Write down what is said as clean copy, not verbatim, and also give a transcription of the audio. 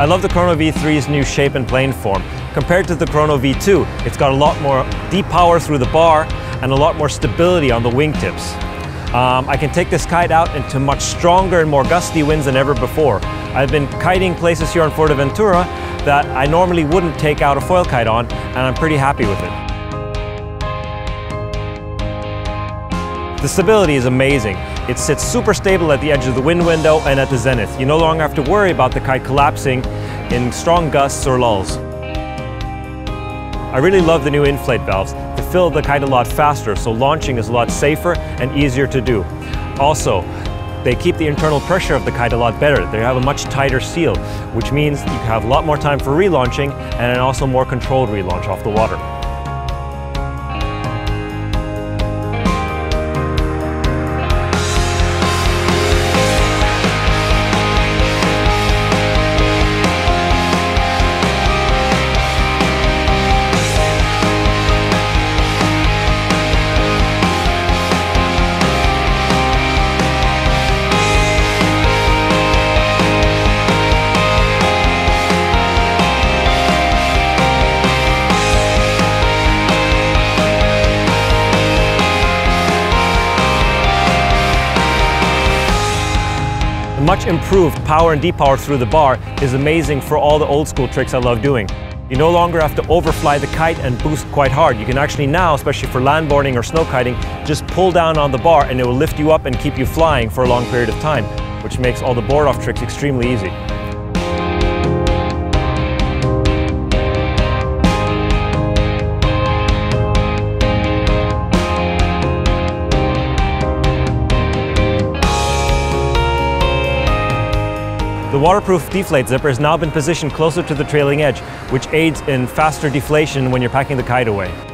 I love the Chrono V3's new shape and plane form. Compared to the Chrono V2, it's got a lot more deep power through the bar and a lot more stability on the wingtips. I can take this kite out into much stronger and more gusty winds than ever before. I've been kiting places here on Fuerteventura that I normally wouldn't take out a foil kite on, and I'm pretty happy with it. The stability is amazing. It sits super stable at the edge of the wind window and at the zenith. You no longer have to worry about the kite collapsing in strong gusts or lulls. I really love the new inflate valves. They fill the kite a lot faster, so launching is a lot safer and easier to do. Also, they keep the internal pressure of the kite a lot better. They have a much tighter seal, which means you have a lot more time for relaunching and also more controlled relaunch off the water. Much improved power and depower through the bar is amazing for all the old school tricks I love doing. You no longer have to overfly the kite and boost quite hard. You can actually now, especially for landboarding or snow kiting, just pull down on the bar and it will lift you up and keep you flying for a long period of time, which makes all the board off tricks extremely easy. The waterproof deflate zipper has now been positioned closer to the trailing edge, which aids in faster deflation when you're packing the kite away.